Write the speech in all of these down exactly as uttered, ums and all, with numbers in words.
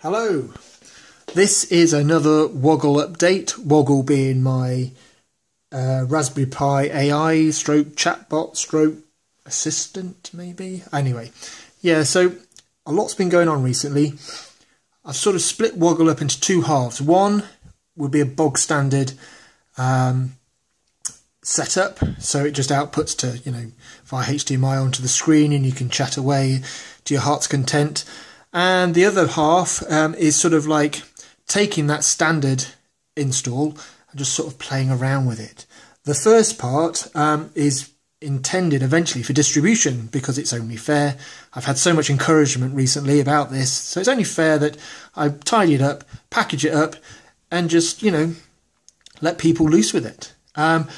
Hello, this is another Woggle update, Woggle being my uh, Raspberry Pi A I stroke chatbot stroke assistant maybe. Anyway, yeah, so a lot's been going on recently. I've sort of split Woggle up into two halves. One would be a bog standard um, setup, so it just outputs to, you know, via H D M I onto the screen and you can chat away to your heart's content. And the other half um, is sort of like taking that standard install and just sort of playing around with it. The first part um, is intended eventually for distribution because it's only fair. I've had so much encouragement recently about this, so it's only fair that I tidy it up, package it up, and just, you know, let people loose with it. Um,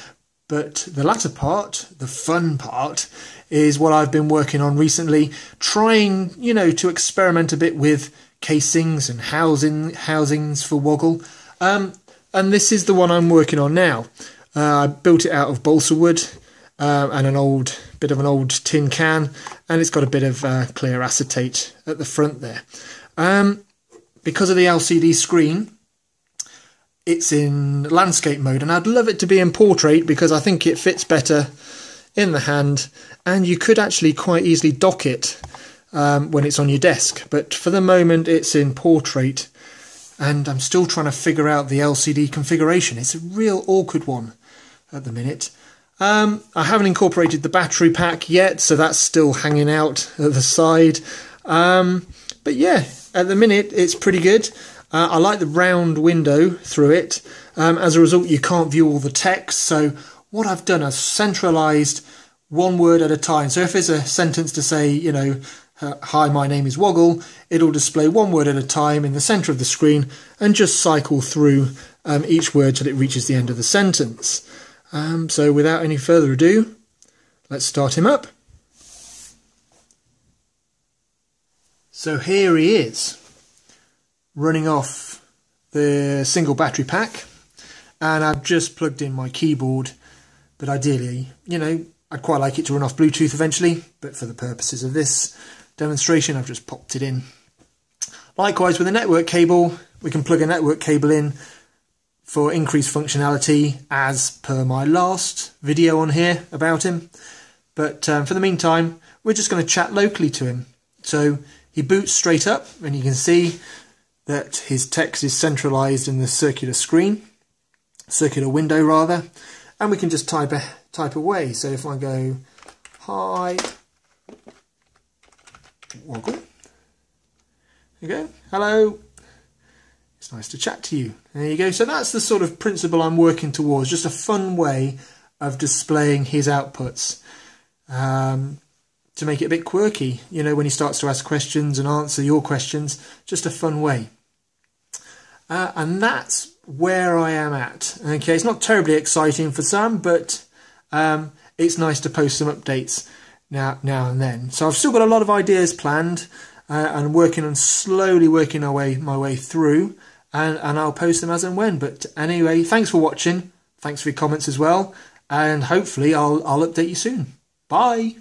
But the latter part, the fun part, is what I've been working on recently, trying, you know, to experiment a bit with casings and housing housings for Woggle. Um, and this is the one I'm working on now. Uh, I built it out of balsa wood uh, and an old bit of an old tin can, and it's got a bit of uh, clear acetate at the front there. Um, because of the L C D screen, it's in landscape mode, and I'd love it to be in portrait because I think it fits better in the hand, and you could actually quite easily dock it um, when it's on your desk. But for the moment it's in portrait, and I'm still trying to figure out the L C D configuration. It's a real awkward one at the minute. Um, I haven't incorporated the battery pack yet, so that's still hanging out at the side. Um, but yeah, at the minute it's pretty good. Uh, I like the round window through it. Um, as a result, you can't view all the text. So what I've done is centralised one word at a time. So if it's a sentence to say, you know, uh, hi, my name is Woggle, it'll display one word at a time in the centre of the screen and just cycle through um, each word till it reaches the end of the sentence. Um, so without any further ado, let's start him up. So here he is, running off the single battery pack, and I've just plugged in my keyboard. But ideally, you know, I'd quite like it to run off Bluetooth eventually, but for the purposes of this demonstration I've just popped it in. Likewise with a network cable, we can plug a network cable in for increased functionality as per my last video on here about him, but um, for the meantime we're just going to chat locally to him. So he boots straight up and you can see that his text is centralised in the circular screen, circular window rather, and we can just type a, type away. So if I go, hi, Woggle, there you go, hello, it's nice to chat to you. There you go. So that's the sort of principle I'm working towards, just a fun way of displaying his outputs. Um, to make it a bit quirky, you know, when he starts to ask questions and answer your questions, just a fun way. Uh, and that's where I am at. Okay, it's not terribly exciting for some, but um, it's nice to post some updates now, now and then. So I've still got a lot of ideas planned uh, and working on slowly working our way, my way through, and, and I'll post them as and when. But anyway, thanks for watching. Thanks for your comments as well. And hopefully I'll, I'll update you soon. Bye.